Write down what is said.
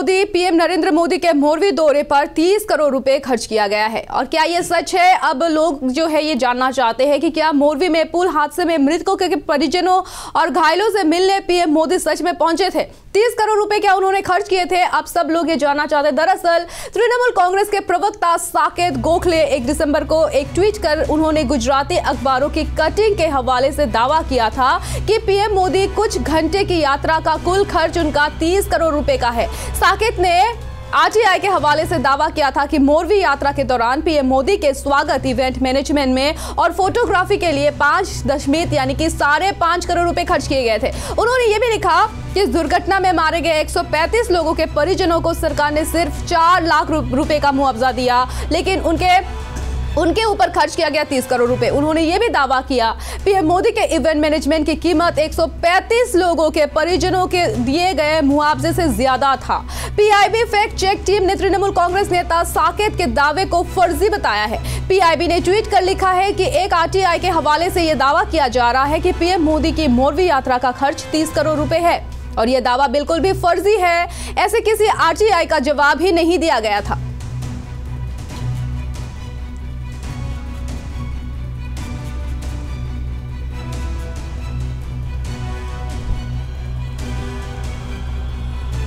Modi PM Narendra Modi के मोरबी दौरे पर 30 करोड़ रुपए खर्च किया गया है। और क्या ये सच है? अब लोग जो है ये जानना चाहते हैं कि क्या मोरबी में पुल हादसे में मृतकों के परिजनों और घायलों से मिलने पीएम मोदी सच में पहुंचे थे? 30 करोड़ रुपए क्या उन्होंने खर्च किए थे? अब सब लोग ये जानना चाहते हैं। दरअसल तृणमूल कांग्रेस के प्रवक्ता साकेत गोखले 1 दिसंबर को एक ट्वीट कर उन्होंने गुजराती अखबारों की कटिंग के हवाले से दावा किया था कि पीएम मोदी कुछ घंटे की यात्रा का कुल खर्च उनका 30 करोड़ रुपए का है। साकेत ने आरटीआई के हवाले से दावा किया था कि मोरबी यात्रा के दौरान पीएम मोदी के स्वागत, इवेंट मैनेजमेंट में और फोटोग्राफी के लिए 5 दशमलव यानी कि 5.5 करोड़ रुपए खर्च किए गए थे। उन्होंने ये भी लिखा कि इस दुर्घटना में मारे गए 135 लोगों के परिजनों को सरकार ने सिर्फ 4 लाख रुपए का मुआवजा दिया, लेकिन उनके ऊपर खर्च किया गया 30 करोड़ रुपए। उन्होंने ये भी दावा किया पीएम मोदी के इवेंट मैनेजमेंट की कीमत 135 लोगों के परिजनों के दिए गए मुआवजे से ज्यादा था। पीआईबी फैक्ट चेक टीम ने तृणमूल कांग्रेस नेता साकेत के दावे को फर्जी बताया है। पीआईबी ने ट्वीट कर लिखा है कि एक आरटीआई के हवाले से यह दावा किया जा रहा है कि पीएम मोदी की मोरबी यात्रा का खर्च 30 करोड़ रुपए है और यह दावा बिल्कुल भी फर्जी है। ऐसे किसी आरटीआई का जवाब ही नहीं दिया गया था।